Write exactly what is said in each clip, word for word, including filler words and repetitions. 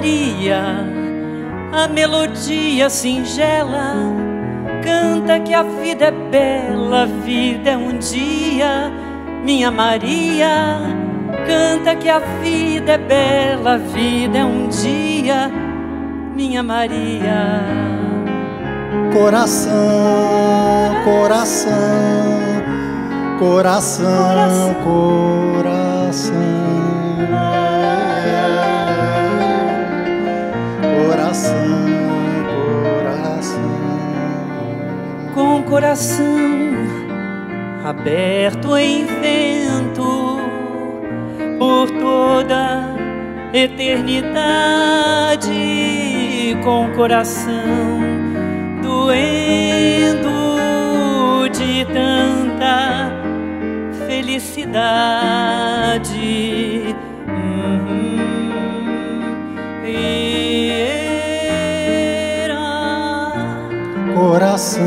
Maria, a melodia singela canta que a vida é bela, a vida é um dia. Minha Maria, canta que a vida é bela, a vida é um dia. Minha Maria. Coração, coração, coração, coração, coração. Coração, coração. Com o coração aberto em vento por toda eternidade, com o coração doendo de tanta felicidade. Uhum. E coração,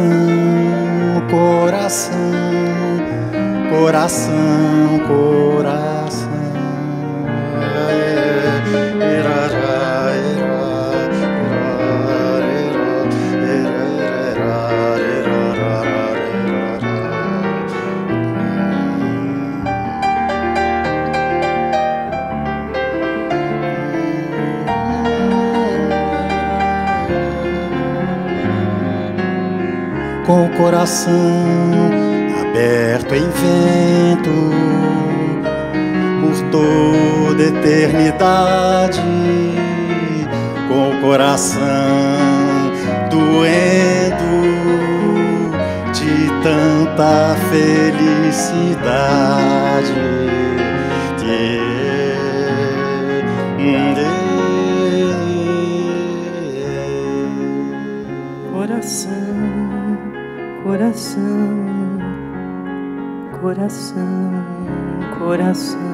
coração, coração, coração. Com o coração aberto em vento por toda eternidade, com o coração doendo de tanta felicidade. Coração, coração, coração, coração.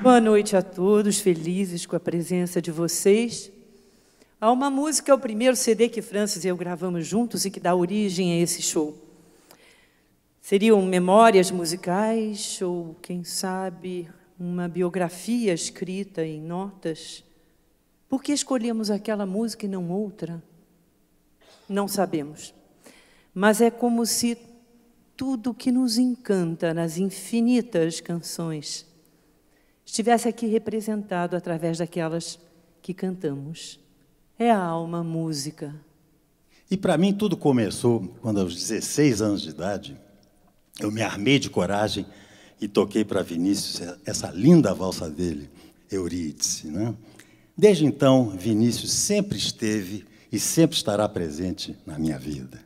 Boa noite a todos, felizes com a presença de vocês. Há uma música, é o primeiro C D que Francis e eu gravamos juntos e que dá origem a esse show. Seriam memórias musicais ou, quem sabe, uma biografia escrita em notas. Por que escolhemos aquela música e não outra? Não sabemos. Mas é como se tudo que nos encanta nas infinitas canções estivesse aqui representado através daquelas que cantamos. É a alma música. E para mim tudo começou quando, aos dezesseis anos de idade, eu me armei de coragem e toquei para Vinícius essa linda valsa dele, Eurídice, né? Desde então, Vinícius sempre esteve e sempre estará presente na minha vida.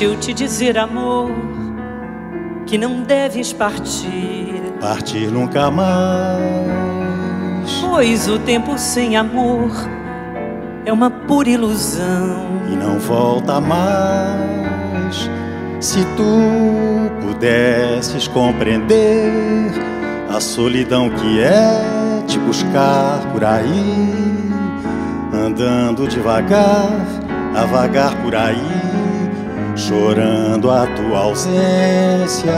Deixa eu te dizer, amor, que não deves partir, partir nunca mais, pois o tempo sem amor é uma pura ilusão e não volta mais. Se tu pudesses compreender a solidão que é te buscar por aí, andando devagar, a vagar por aí, chorando a tua ausência.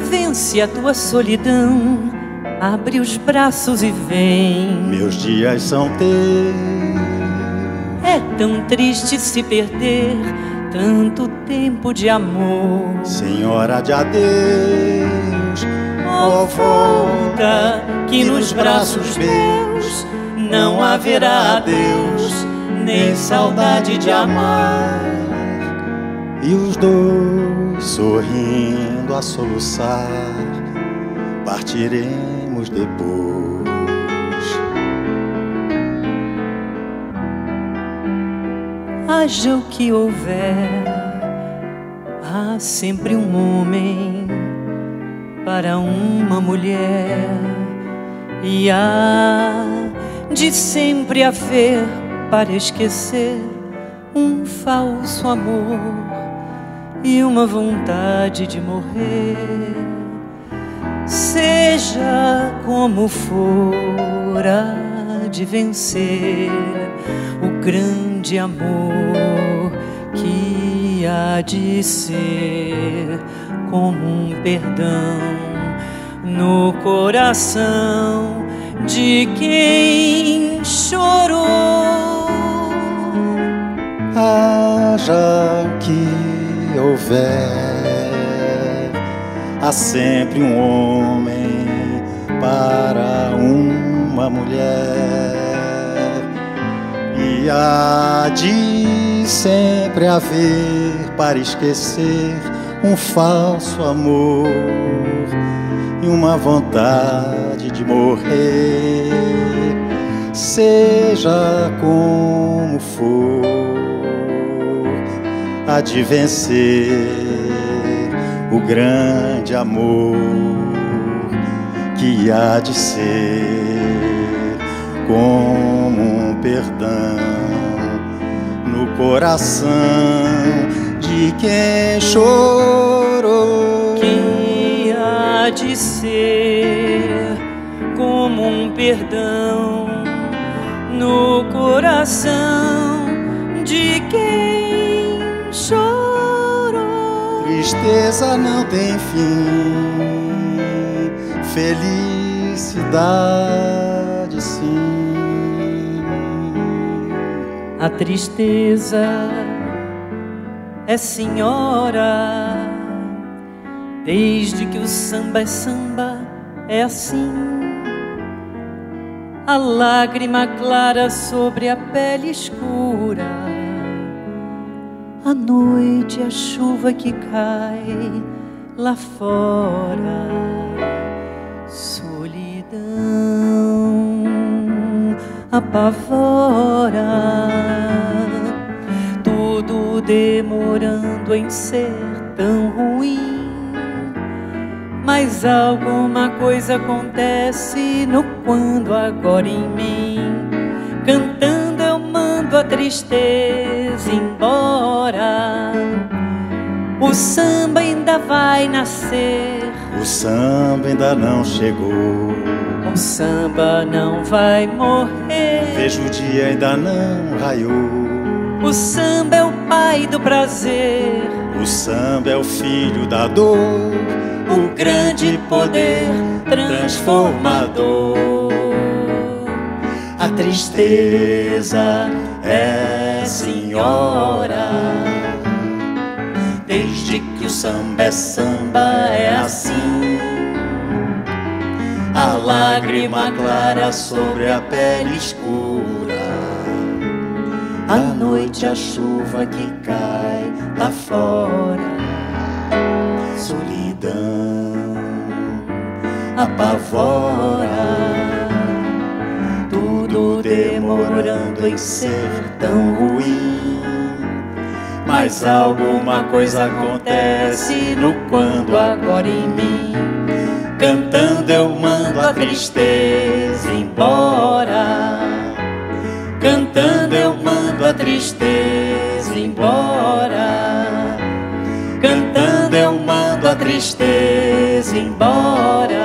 Vence a tua solidão, abre os braços e vem. Meus dias são teus. É tão triste se perder tanto tempo de amor. Senhora de adeus, oh, volta, que nos braços meus não haverá adeus, nem saudade de amar. E os dois sorrindo a soluçar, partiremos depois. Haja o que houver, há sempre um homem para uma mulher, e há de sempre haver para esquecer um falso amor e uma vontade de morrer. Seja como for, há de vencer o grande amor que há de ser como um perdão no coração de quem chorou. Haja o que houver, há sempre um homem para uma mulher, e há de sempre haver para esquecer um falso amor e uma vontade de morrer. Seja como for, há de vencer o grande amor que há de ser como um perdão no coração de quem chorou. Que há de ser como um perdão no coração de quem chorou. Tristeza não tem fim, felicidade sim. A tristeza é senhora, desde que o samba é samba, é assim. A lágrima clara sobre a pele escura, a noite, a chuva que cai lá fora, solidão apavora, tudo demorando em ser tão ruim. Mas alguma coisa acontece no quando agora em mim. Cantando eu mando a tristeza embora. O samba ainda vai nascer, o samba ainda não chegou, o samba não vai morrer. Vejo o dia ainda não raiou. O samba é o pai do prazer, o samba é o filho da dor. O grande poder transformador. A tristeza é senhora, desde que o samba é samba, é assim. A lágrima clara sobre a pele escura, a noite, a chuva que cai lá fora, solidão apavora, tudo demorando em ser tão ruim. Mas alguma coisa acontece no quando agora em mim. Cantando eu mando a tristeza embora. Cantando eu mando a tristeza embora. Cantando eu mando a tristeza embora.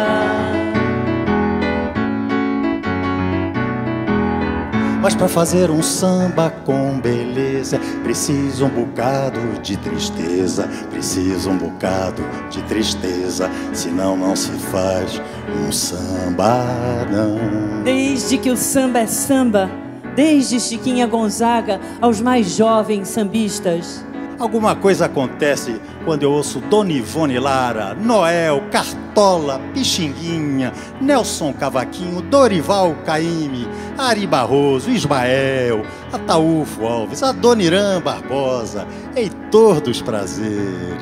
Mas pra fazer um samba com beleza, precisa um bocado de tristeza, precisa um bocado de tristeza, senão não se faz um samba não. Desde que o samba é samba, desde Chiquinha Gonzaga aos mais jovens sambistas. Alguma coisa acontece quando eu ouço Dona Ivone Lara, Noel, Cartola, Pixinguinha, Nelson Cavaquinho, Dorival Caymmi, Ari Barroso, Ismael, Ataúfo Alves, Adoniran Barbosa, Heitor dos Prazeres.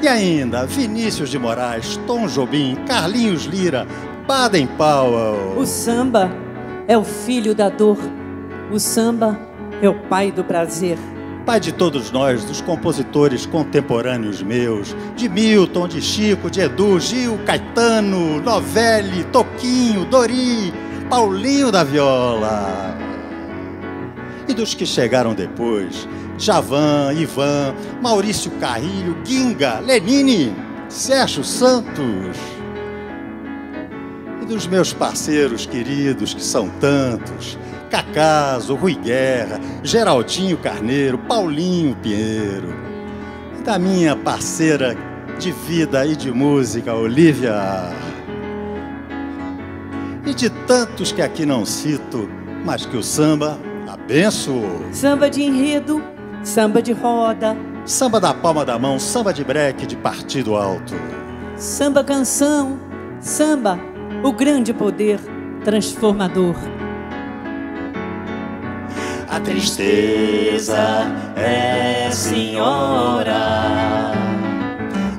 E ainda Vinícius de Moraes, Tom Jobim, Carlinhos Lira, Baden Powell. O samba é o filho da dor. O samba é o pai do prazer. Pai de todos nós, dos compositores contemporâneos meus, de Milton, de Chico, de Edu, Gil, Caetano, Novelli, Toquinho, Dori, Paulinho da Viola. E dos que chegaram depois, Javan, Ivan, Maurício Carrilho, Guinga, Lenine, Sérgio Santos. E dos meus parceiros queridos, que são tantos, Cacaso, Rui Guerra, Geraldinho Carneiro, Paulinho Pinheiro. E da minha parceira de vida e de música, Olívia. E de tantos que aqui não cito, mas que o samba abençoou. Samba de enredo, samba de roda, samba da palma da mão, samba de breque, de partido alto, samba canção, samba, o grande poder transformador. A tristeza é senhora,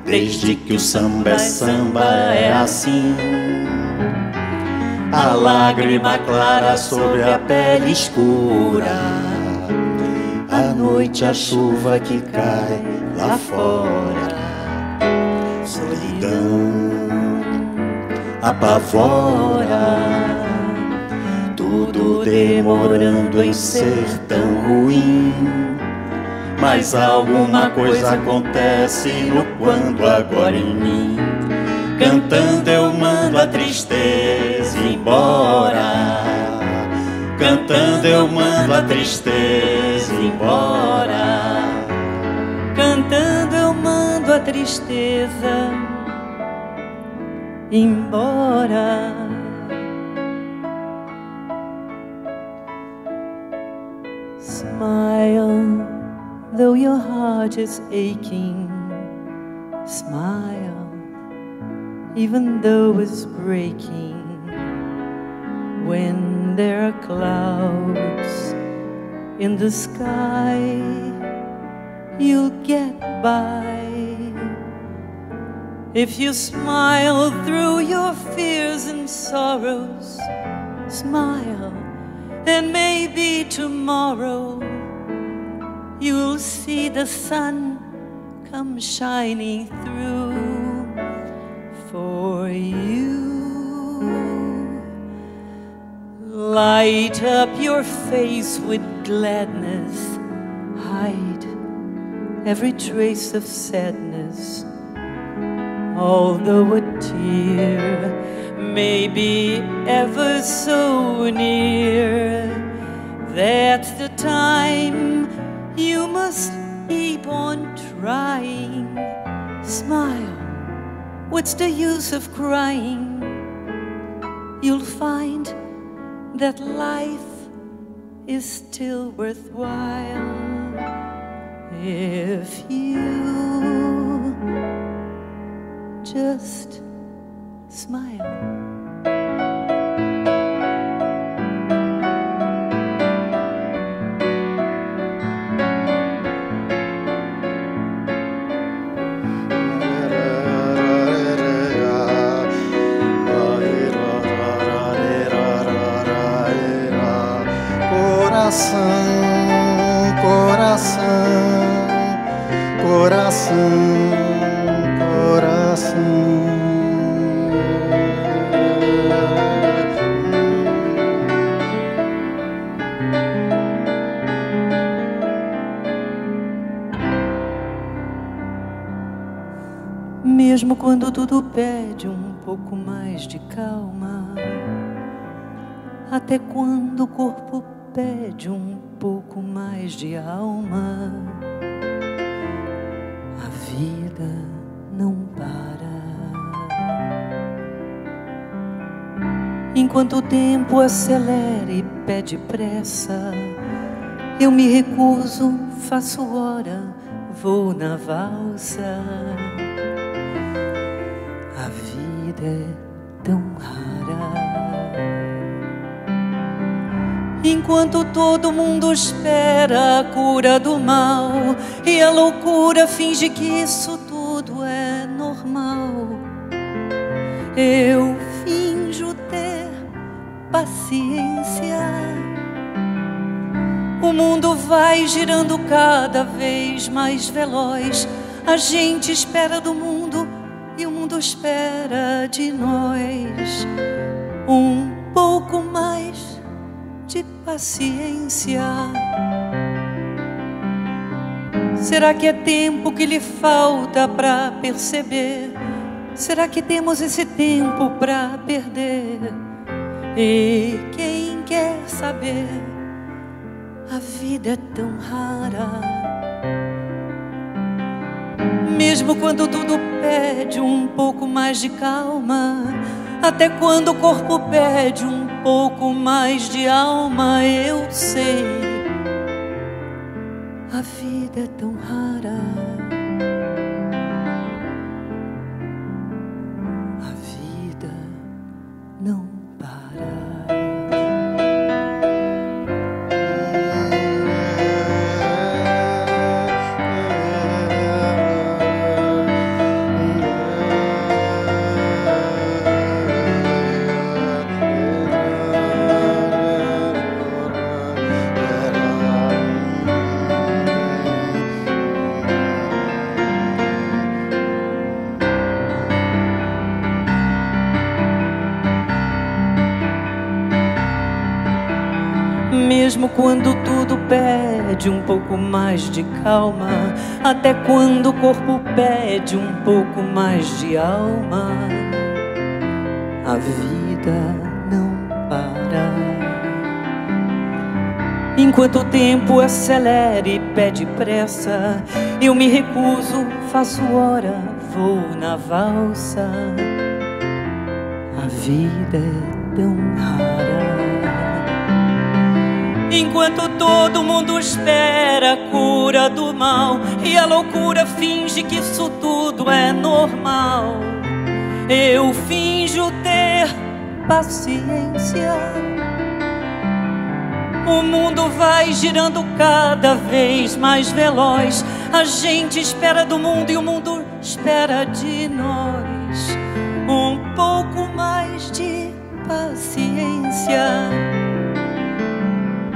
desde que o samba é samba é assim. A lágrima clara sobre a pele escura, a noite, a chuva que cai lá fora. Solidão apavora, tudo demorando em ser tão ruim. Mas alguma coisa acontece no quando agora em mim. Cantando eu mando a tristeza embora, cantando eu mando a tristeza embora, cantando eu mando a tristeza embora. Smile, though your heart is aching. Smile, even though it's breaking. When there are clouds in the sky, you'll get by. If you smile through your fears and sorrows, smile. Then maybe tomorrow you'll see the sun come shining through for you. Light up your face with gladness, hide every trace of sadness, although a tear maybe ever so near. That's the time you must keep on trying. Smile, what's the use of crying? You'll find that life is still worthwhile if you just smile. Mesmo quando tudo pede um pouco mais de calma, até quando o corpo pede um pouco mais de alma, a vida não para. Enquanto o tempo acelera e pede pressa, eu me recuso, faço hora, vou na valsa. A vida é tão rara. Enquanto todo mundo espera a cura do mal, e a loucura finge que isso tudo é Eu finjo ter paciência. O mundo vai girando cada vez mais veloz. A gente espera do mundo e o mundo espera de nós. Um pouco mais de paciência. Será que é tempo que lhe falta para perceber? Será que temos esse tempo para perder? E quem quer saber? A vida é tão rara. Mesmo quando tudo pede um pouco mais de calma, até quando o corpo pede um pouco mais de alma, eu sei, a vida é tão rara. Quando tudo pede um pouco mais de calma, até quando o corpo pede um pouco mais de alma, a vida não para. Enquanto o tempo acelera e pede pressa, eu me recuso, faço hora, vou na valsa. A vida é tão rara. Enquanto todo mundo espera a cura do mal e a loucura finge que isso tudo é normal, eu finjo ter paciência. O mundo vai girando cada vez mais veloz. A gente espera do mundo e o mundo espera de nós. Um pouco mais de paciência.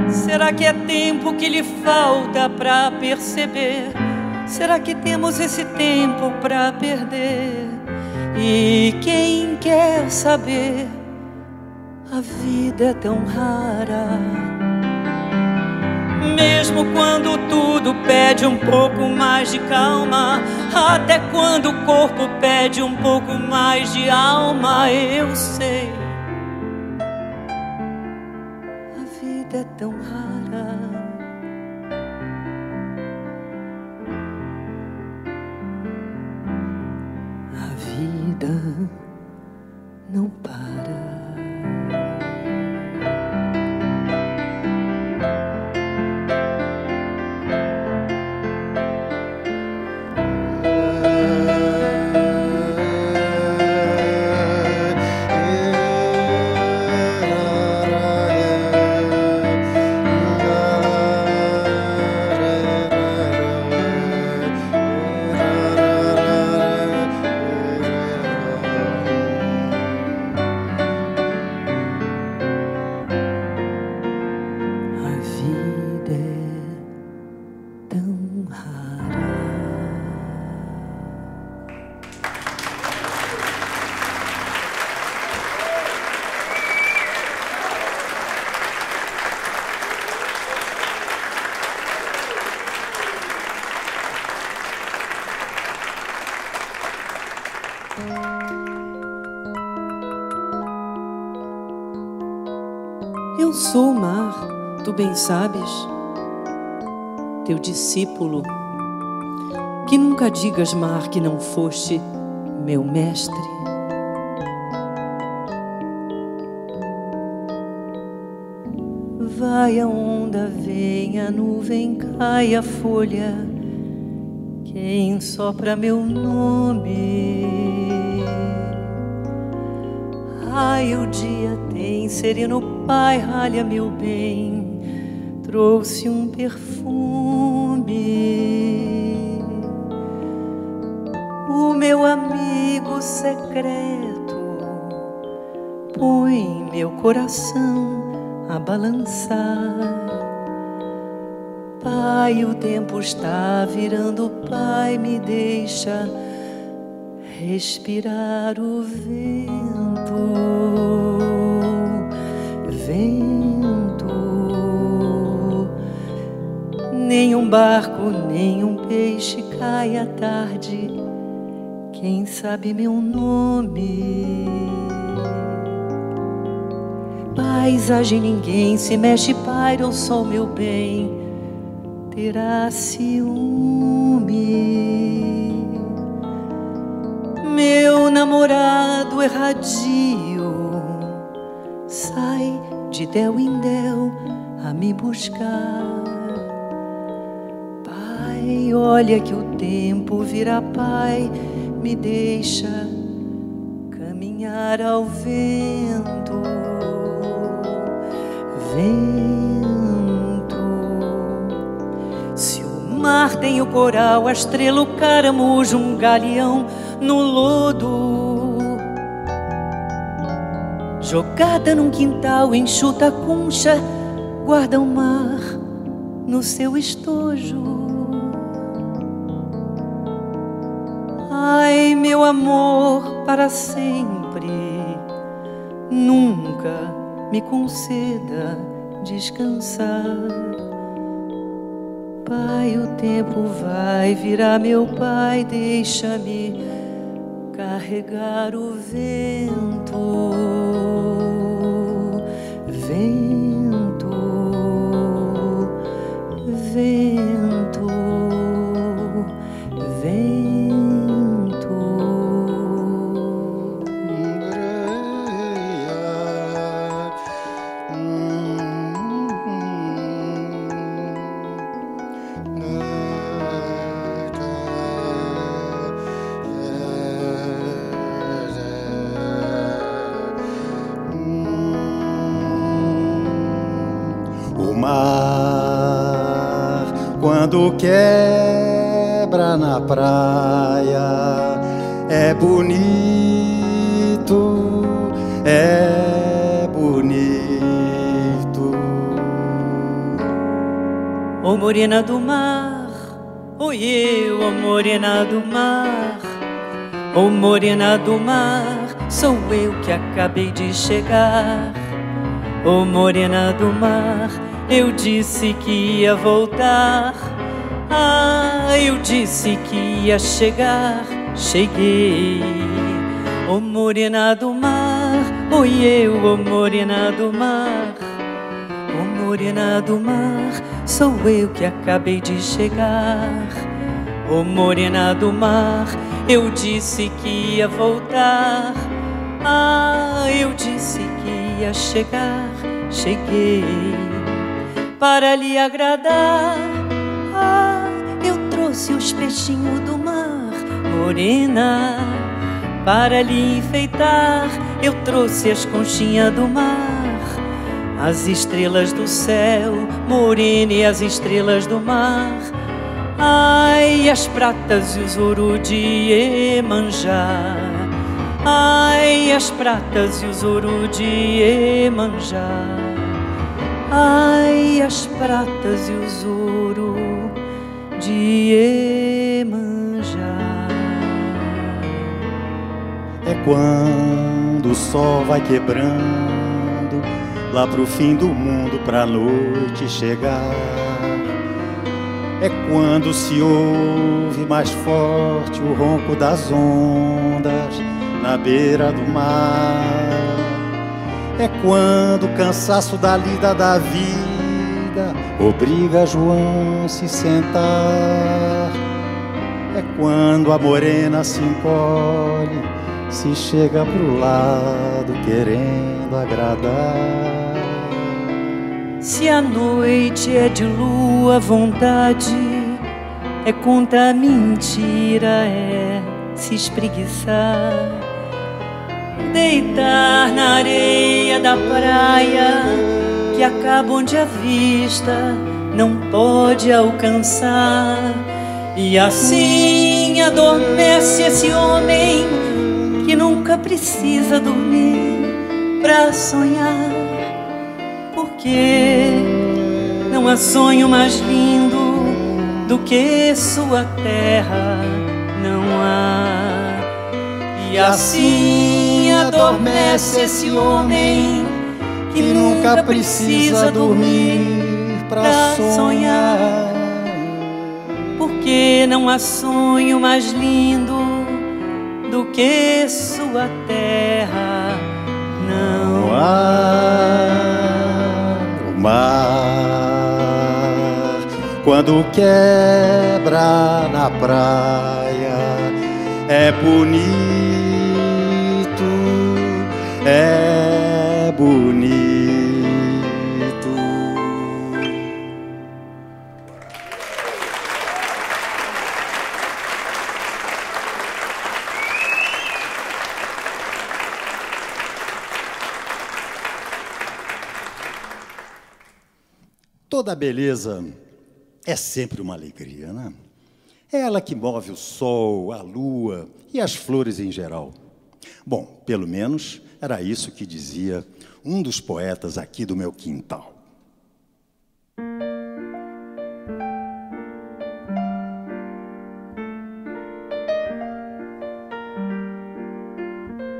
Será que é tempo que lhe falta pra perceber? Será que temos esse tempo pra perder? E quem quer saber? A vida é tão rara. Mesmo quando tudo pede um pouco mais de calma, até quando o corpo pede um pouco mais de alma, eu sei. É tão rara. A vida não para. Eu sou o mar, tu bem sabes, teu discípulo. Que nunca digas, mar, que não foste meu mestre. Vai a onda, vem a nuvem, cai a folha. Quem sopra meu nome? Ai, o dia tem sereno. Pai, ralha meu bem, trouxe um perfume. O meu amigo secreto põe meu coração a balançar. Pai, o tempo está virando, Pai, me deixa respirar o vento, vento. Nenhum barco, nenhum peixe cai à tarde. Quem sabe meu nome? Paisagem, ninguém se mexe, paira o sol, meu bem, terá ciúme. Meu namorado erradio sai de del em del a me buscar. Pai, olha que o tempo virá, Pai, me deixa caminhar ao vento, vento. Se o mar tem o coral, a estrela, o caramujo, um galeão no lodo, jogada num quintal, enxuta a concha, guarda o mar no seu estojo. Ai, meu amor, para sempre, nunca me conceda descansar. Pai, o tempo vai virar, meu Pai, deixa-me carregar o vento, vento, vento, vento. Quando quebra na praia, é bonito, é bonito. Ô morena do mar, oi eu, ô morena do mar, ô morena do mar, sou eu que acabei de chegar. Ô morena do mar, eu disse que ia voltar. Ah, eu disse que ia chegar, cheguei. Ô morena do mar, oi eu, ô morena do mar, ô morena do mar, sou eu que acabei de chegar. Ô morena do mar, eu disse que ia voltar. Ah, eu disse que ia chegar, cheguei. Para lhe agradar, ah, eu trouxe os peixinhos do mar, morena. Para lhe enfeitar, eu trouxe as conchinhas do mar, as estrelas do céu, morena, e as estrelas do mar. Ai, as pratas e os ouro de Iemanjá. Ai, as pratas e os ouro de Iemanjá. Ai, as pratas e os ouro de Iemanjá. É quando o sol vai quebrando, lá pro fim do mundo, pra noite chegar. É quando se ouve mais forte o ronco das ondas na beira do mar. É quando o cansaço da lida da vida obriga João a se sentar. É quando a morena se encolhe, se chega pro lado querendo agradar. Se a noite é de lua, vontade é contar mentira, é se espreguiçar. Deitar na areia da praia, que acaba onde a vista não pode alcançar. E assim adormece esse homem que nunca precisa dormir. pra sonhar, porque não há sonho mais lindo do que sua terra, não há. E assim adormece esse homem que nunca precisa dormir pra sonhar, porque não há sonho mais lindo do que sua terra, não há. O mar, quando quebra na praia, é bonito, é bonito. Toda beleza é sempre uma alegria, né? É ela que move o sol, a lua e as flores em geral. Bom, pelo menos era isso que dizia um dos poetas aqui do meu quintal.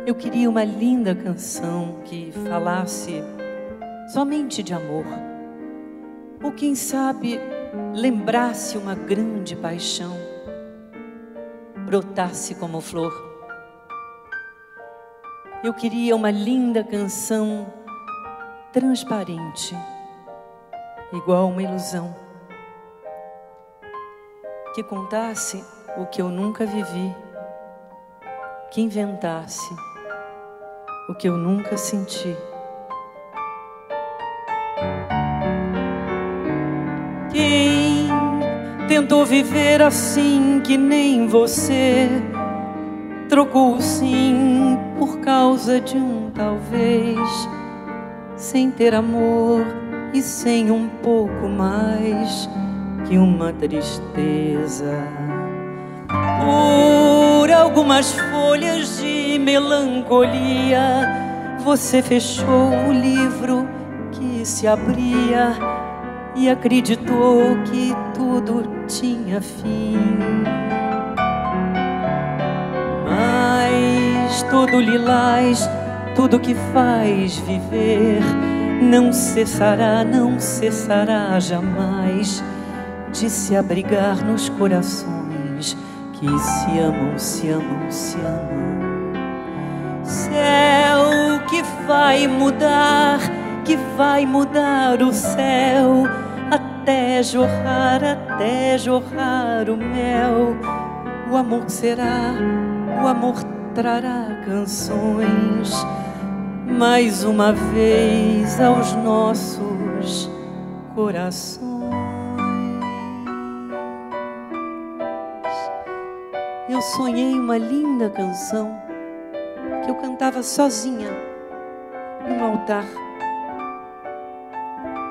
Eu queria uma linda canção que falasse somente de amor, ou quem sabe lembrasse uma grande paixão, brotasse como flor. Eu queria uma linda canção transparente, igual uma ilusão, que contasse o que eu nunca vivi, que inventasse o que eu nunca senti. Quem tentou viver assim que nem você, trocou o sim por causa de um talvez, sem ter amor e sem um pouco mais que uma tristeza. Por algumas folhas de melancolia, você fechou o livro que se abria e acreditou que tudo tinha fim. Mas todo lilás, tudo que faz viver, não cessará, não cessará jamais de se abrigar nos corações que se amam, se amam, se amam. Céu que vai mudar, que vai mudar o céu, até jorrar, até jorrar o mel. O amor será, o amor trará canções, mais uma vez aos nossos corações. Eu sonhei uma linda canção que eu cantava sozinha num altar,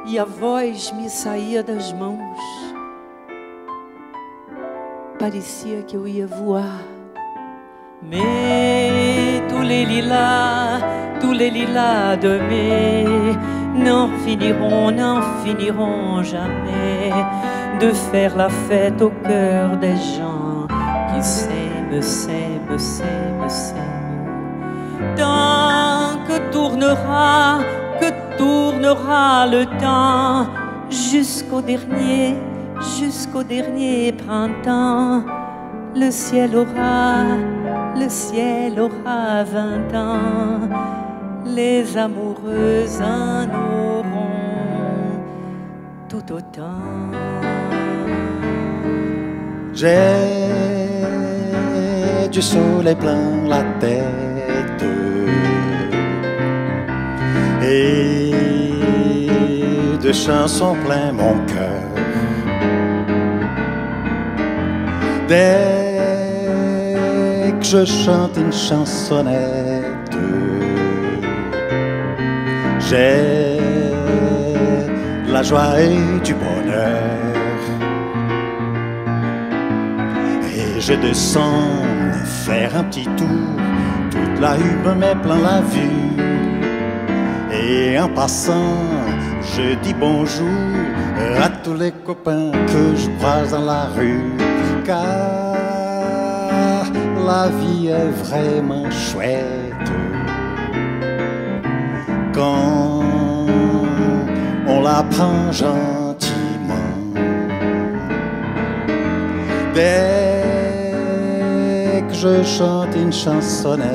e a voz me saía das mãos. Parecia que eu ia voar. Mais tous les lilas, tous les lilas de mai n'en finiront, n'en finiront jamais de faire la fête au cœur des gens qui s'aiment, s'aiment, s'aiment, s'aiment. Tant que tournera, que tournera le temps, jusqu'au dernier, jusqu'au dernier printemps. Le ciel aura, le ciel aura vingt ans. Les amoureux en auront tout autant. J'ai du soleil plein la terre et de chansons plein mon cœur. Dès que je chante une chansonnette, j'ai de la joie et du bonheur. Et je descends faire un petit tour, toute la rue me met plein la vue. Et en passant, je dis bonjour à tous les copains que je croise dans la rue. Car la vie est vraiment chouette quand on la prend gentiment. Dès que je chante une chansonnette,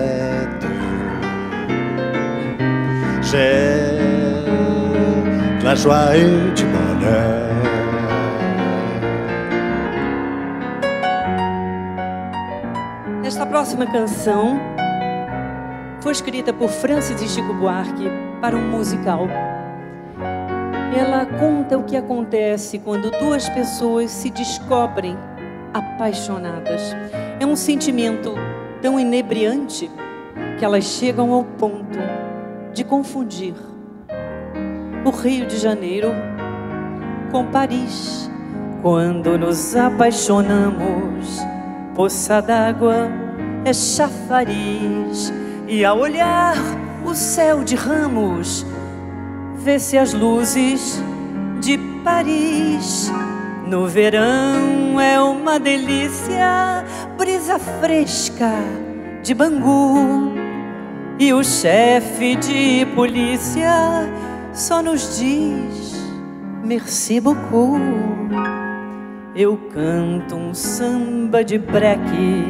j'ai de la joie et du bonheur. Esta próxima canção foi escrita por Francis e Chico Buarque para um musical. Ela conta o que acontece quando duas pessoas se descobrem apaixonadas. É um sentimento tão inebriante que elas chegam ao ponto de confundir o Rio de Janeiro com Paris. Quando nos apaixonamos, poça d'água é chafariz, e ao olhar o céu de ramos, vê-se as luzes de Paris. No verão é uma delícia, brisa fresca de Bangu, e o chefe de polícia só nos diz merci beaucoup. Eu canto um samba de breque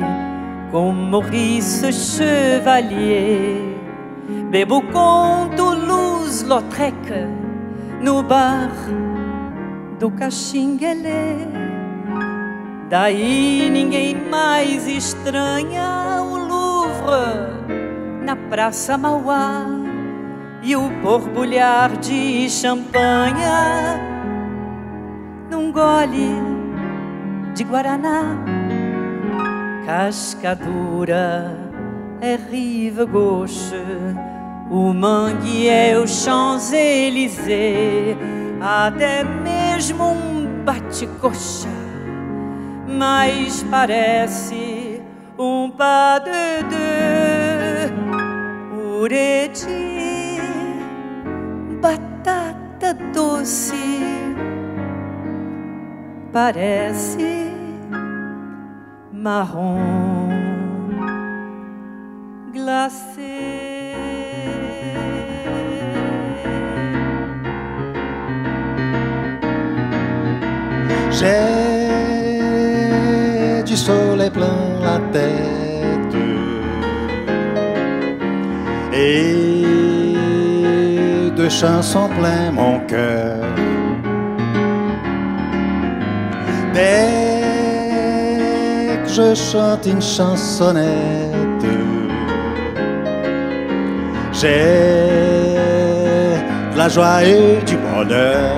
com Maurice Chevalier, bebo com Toulouse-Lautrec no bar do Caxinguelê. Daí ninguém mais estranha o Louvre na Praça Mauá e o borbulhar de champanha num gole de Guaraná. Cascadura é rive gauche, o mangue é o Champs-Élysées, até mesmo um bate-coxa, mas parece um pas de deux. Uredi, batata doce, parece marrom glacé. J'ai du soleil plein la tête et de chansons plein mon cœur. Dès que je chante une chansonnette, j'ai de la joie et du bonheur.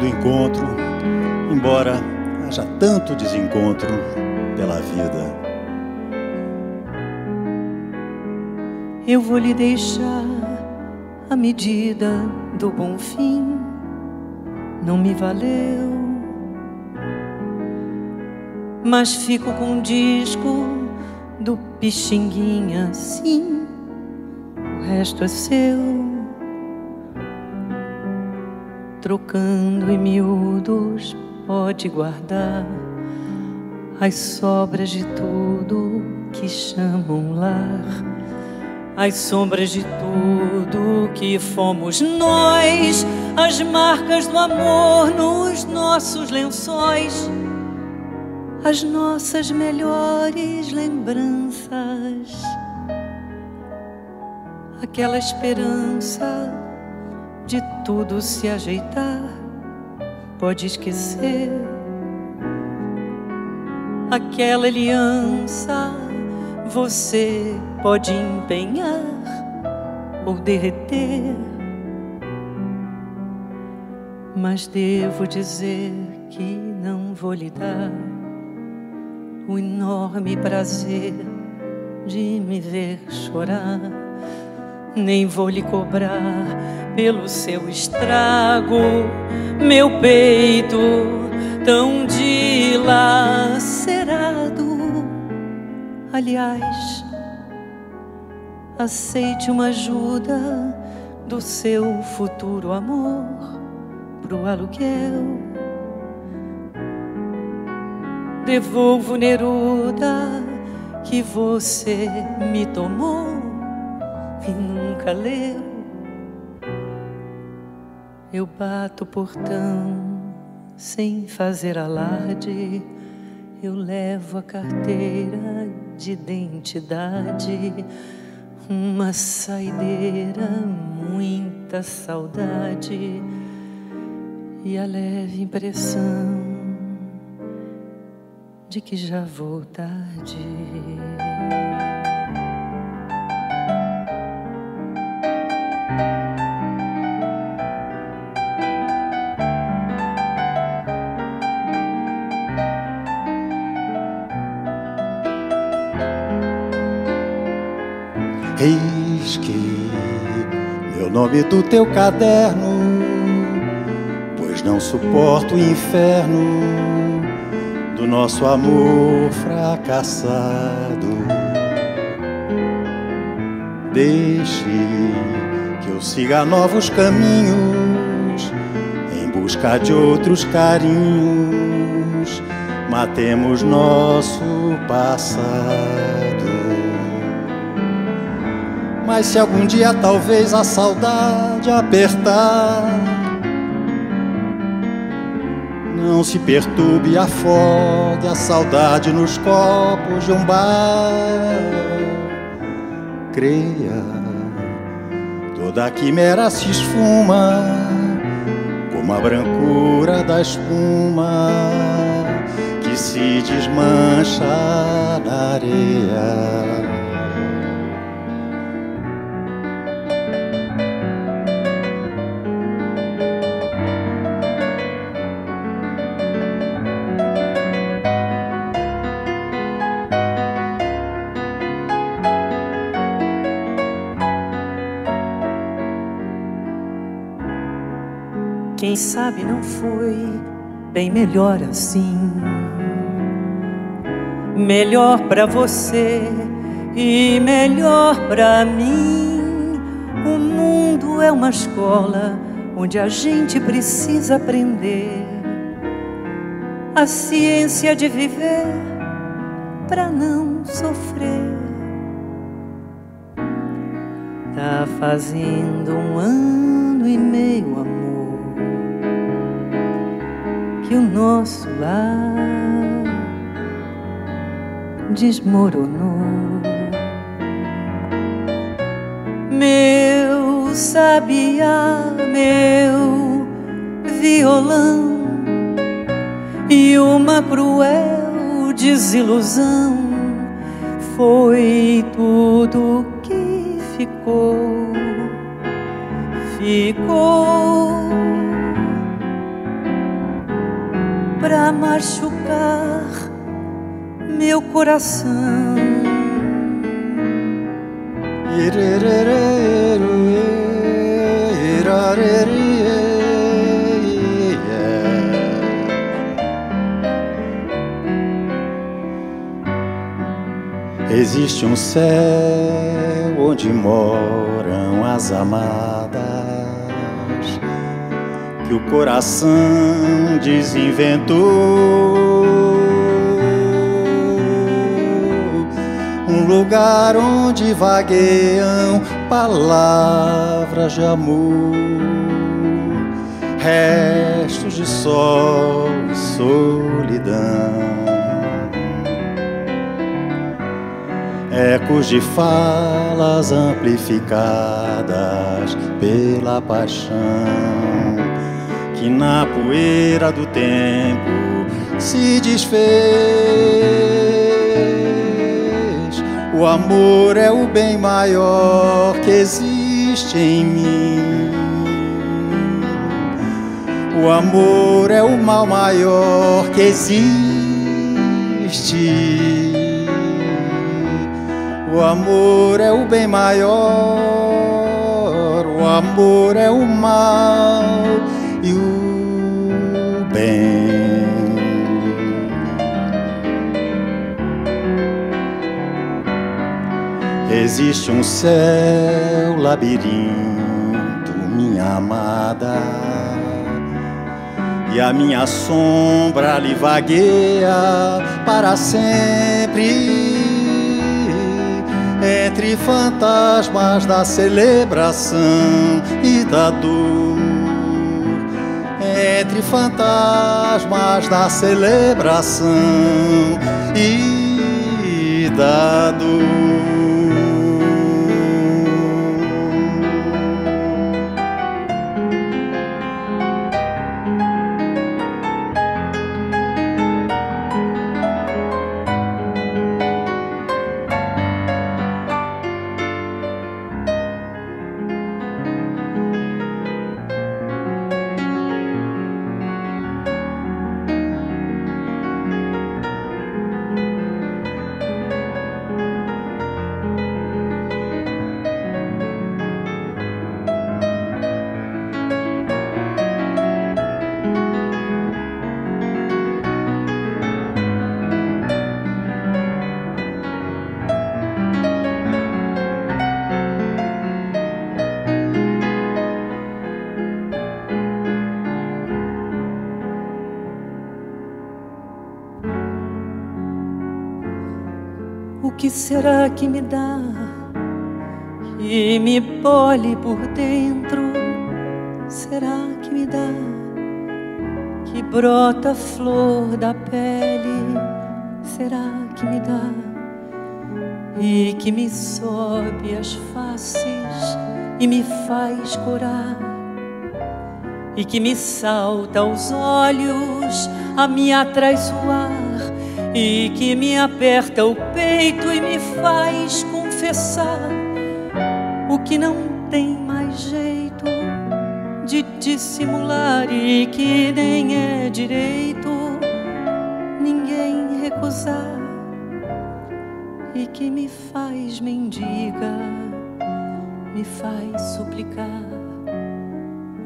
Do encontro, embora haja tanto desencontro pela vida. Eu vou lhe deixar a medida do bom fim, não me valeu, mas fico com o disco do Pixinguinha, sim, o resto é seu. Trocando em miúdos, pode guardar as sobras de tudo que chamam lar, as sombras de tudo que fomos nós, as marcas do amor nos nossos lençóis, as nossas melhores lembranças. aquela esperança de tudo se ajeitar. Pode esquecer aquela aliança, você pode empenhar ou derreter. Mas devo dizer que não vou lhe dar o enorme prazer de me ver chorar, nem vou lhe cobrar pelo seu estrago meu peito tão dilacerado. Aliás, aceite uma ajuda do seu futuro amor pro aluguel. Devolvo Neruda que você me tomou e nunca leu. Eu bato o portão sem fazer alarde, eu levo a carteira de identidade, uma saideira, muita saudade e a leve impressão de que já vou tarde. Eis que meu nome do teu caderno, pois não suporto o inferno do nosso amor fracassado. Deixe que eu siga novos caminhos em busca de outros carinhos. Matemos nosso passado. Mas se algum dia talvez a saudade apertar, não se perturbe, afogue a saudade nos copos de um bar. Creia, toda a quimera se esfuma como a brancura da espuma que se desmancha na areia. Quem sabe não foi bem melhor assim, melhor pra você e melhor pra mim. O mundo é uma escola onde a gente precisa aprender a ciência de viver pra não sofrer. Tá fazendo um ano e meio, amor, que o nosso lar desmoronou. Meu sabiá, meu violão e uma cruel desilusão foi tudo que ficou. Ficou pra machucar meu coração. Existe um céu onde moram as amadas que o coração desinventou, um lugar onde vagueiam palavras de amor, restos de sol e solidão. ecos de falas amplificadas pela paixão que na poeira do tempo se desfez. O amor é o bem maior que existe em mim. O amor é o mal maior que existe. O amor é o bem maior, o amor é o mal e o bem. Existe um céu, labirinto, minha amada, e a minha sombra lhe vagueia para sempre. Entre fantasmas da celebração e da dor, entre fantasmas da celebração e da dor. O que será que me dá, que me pole por dentro? Será que me dá, que brota a flor da pele? Será que me dá, e que me sobe as faces e me faz corar? E que me salta aos olhos a me atraiçoar? E que me aperta o peito e me faz confessar o que não tem mais jeito de dissimular e que nem é direito ninguém recusar e que me faz mendiga, me faz suplicar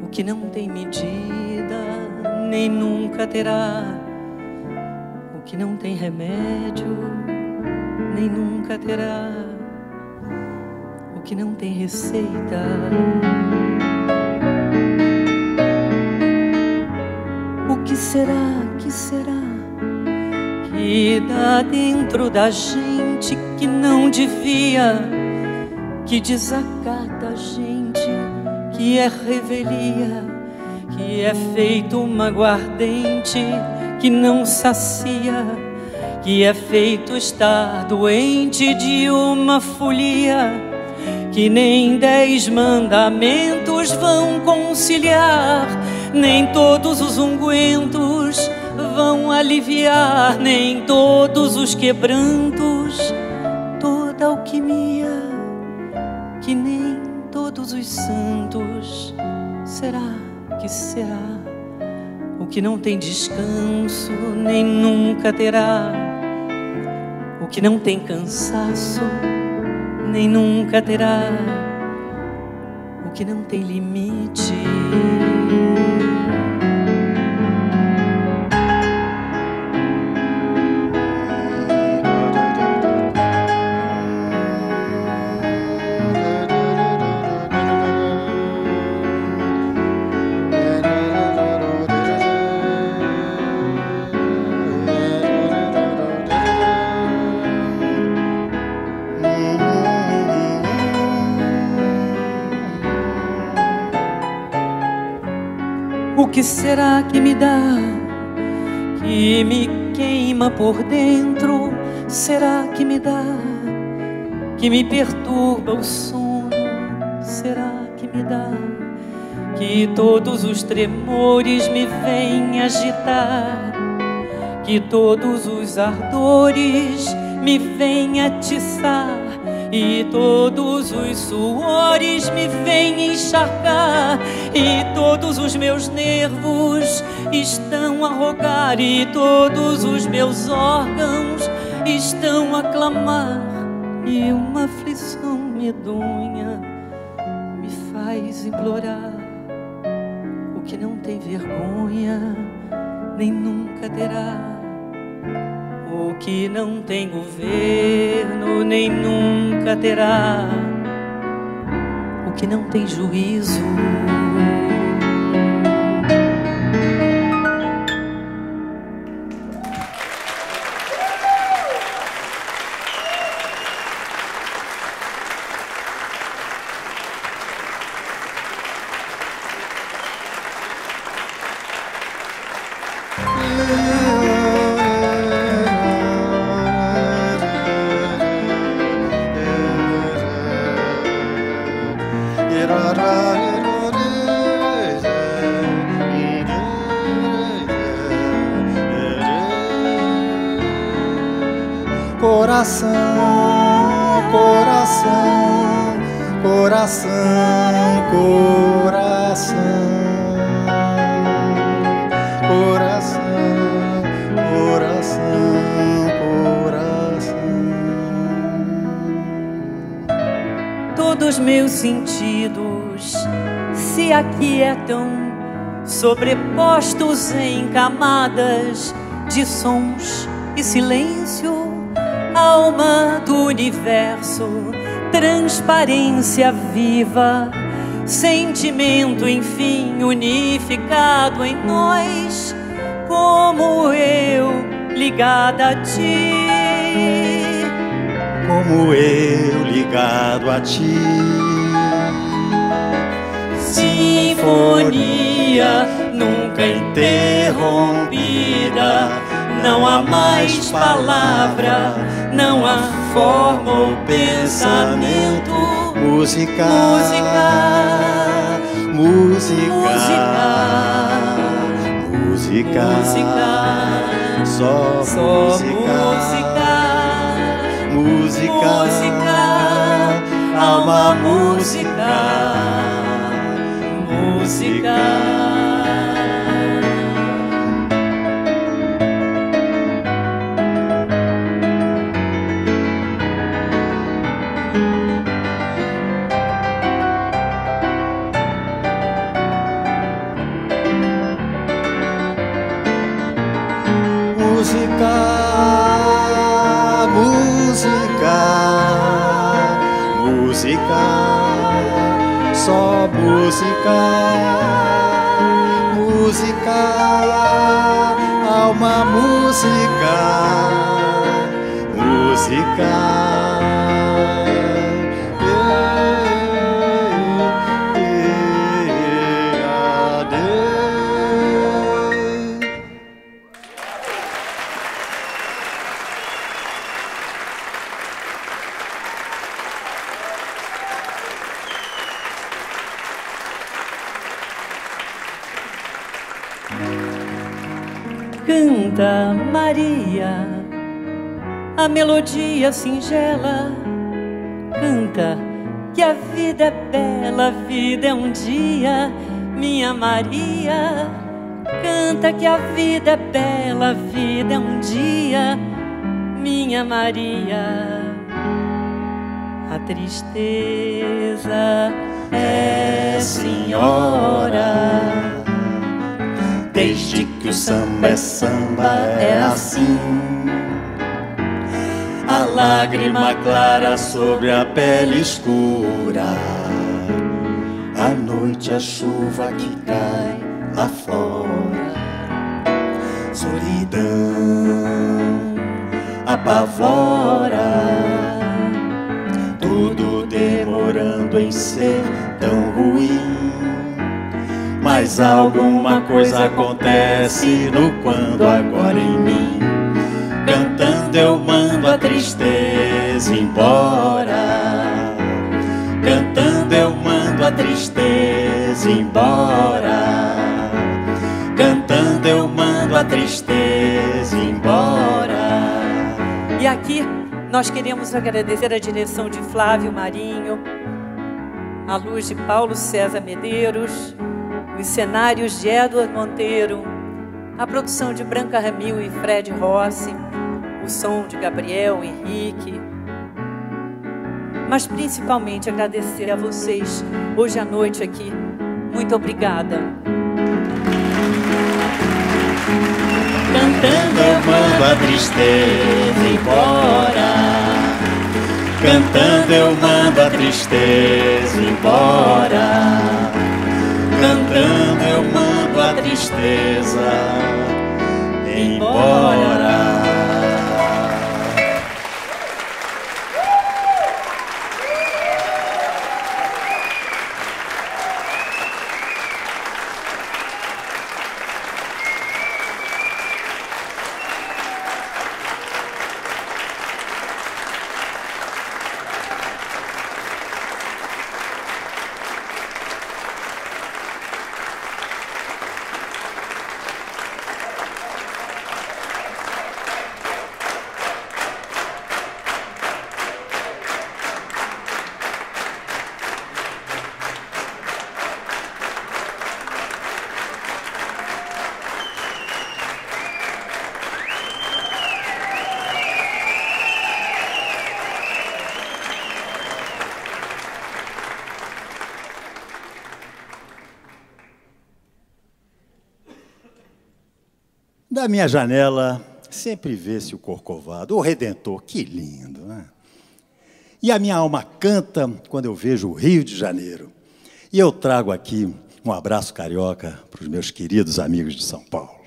o que não tem medida nem nunca terá. Que não tem remédio, nem nunca terá. O que não tem receita. O que será, que será, que dá dentro da gente que não devia, que desacata a gente, que é revelia, que é feito uma aguardente que não sacia, que é feito estar doente de uma folia, que nem dez mandamentos vão conciliar, nem todos os ungüentos vão aliviar, nem todos os quebrantos, toda alquimia, que nem todos os santos. Será que será? O que não tem descanso, nem nunca terá. O que não tem cansaço, nem nunca terá. O que não tem limite. O que será que me dá, que me queima por dentro? Será que me dá, que me perturba o sono, será que me dá? Que todos os tremores me vêm agitar, que todos os ardores me vêm atiçar, e todos os suores me vêm encharcar, e todos os meus nervos estão a rogar, e todos os meus órgãos estão a clamar, e uma aflição medonha me faz implorar o que não tem vergonha nem nunca terá, o que não tem governo nem nunca terá, o que não tem juízo. Coração, coração, coração, coração, coração, coração, coração. Todos meus sentidos se aquietam, sobrepostos em camadas de sons e silêncio. Alma do universo, transparência viva, sentimento, enfim, unificado em nós, como eu ligada a ti, como eu ligado a ti. Sinfonia nunca interrompida, não há mais palavra, não há forma ou pensamento. Música, música, música, música, música, só, só música, música, música, alma, música, música. Música, só música, música, alma, música, música. Canta, Maria, a melodia singela. Canta, que a vida é bela, a vida é um dia, minha Maria. Canta, que a vida é bela, a vida é um dia, minha Maria. A tristeza é senhora, desde que o samba é samba é assim. A lágrima clara sobre a pele escura, à noite a chuva que cai lá fora. Solidão apavora, tudo demorando em ser tão ruim. Mas alguma coisa acontece no quando agora em mim. Cantando eu mando a tristeza embora. tristeza embora. Cantando eu mando a tristeza embora. E aqui nós queremos agradecer a direção de Flávio Marinho, a luz de Paulo César Medeiros, os cenários de Edward Monteiro, a produção de Branca Ramil e Fred Rossi, o som de Gabriel Henrique. Mas principalmente agradecer a vocês hoje à noite aqui. Muito obrigada. Cantando eu mando a tristeza embora. Cantando eu mando a tristeza embora. Cantando eu mando a tristeza embora. Da minha janela sempre vê-se o Corcovado, o Redentor, que lindo, né? E a minha alma canta quando eu vejo o Rio de Janeiro. E eu trago aqui um abraço carioca para os meus queridos amigos de São Paulo.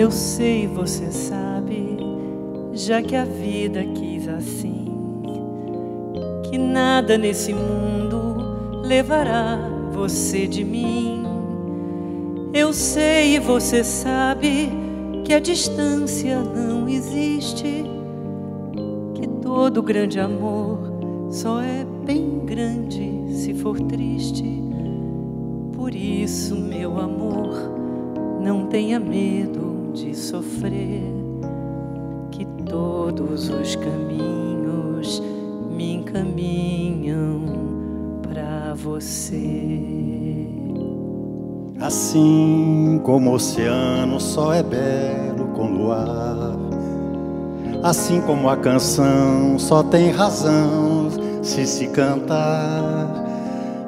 Eu sei, você sabe, já que a vida quis assim, que nada nesse mundo levará você de mim. Eu sei e você sabe que a distância não existe, que todo grande amor só é bem grande se for triste. Por isso, meu amor, não tenha medo de sofrer, que todos os caminhos me encaminham pra você. Assim como o oceano só é belo com luar, assim como a canção só tem razão se se cantar,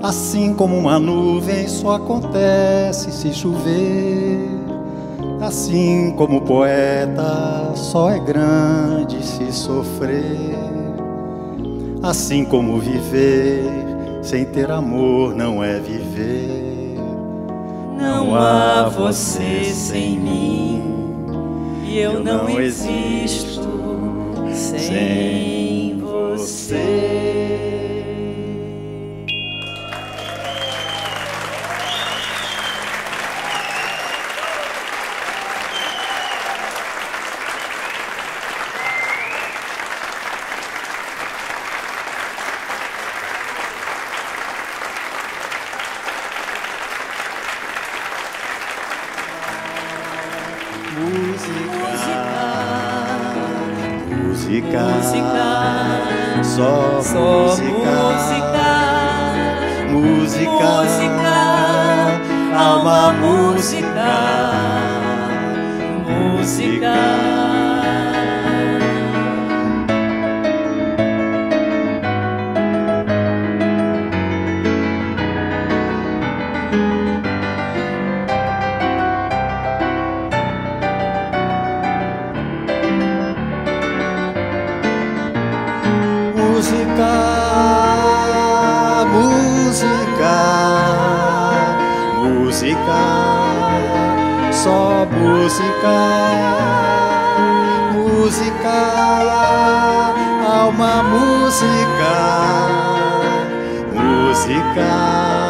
assim como uma nuvem só acontece se chover, assim como o poeta só é grande se sofrer, assim como viver sem ter amor não é viver. Não há você sem mim, e eu não existo sem você. Música, música,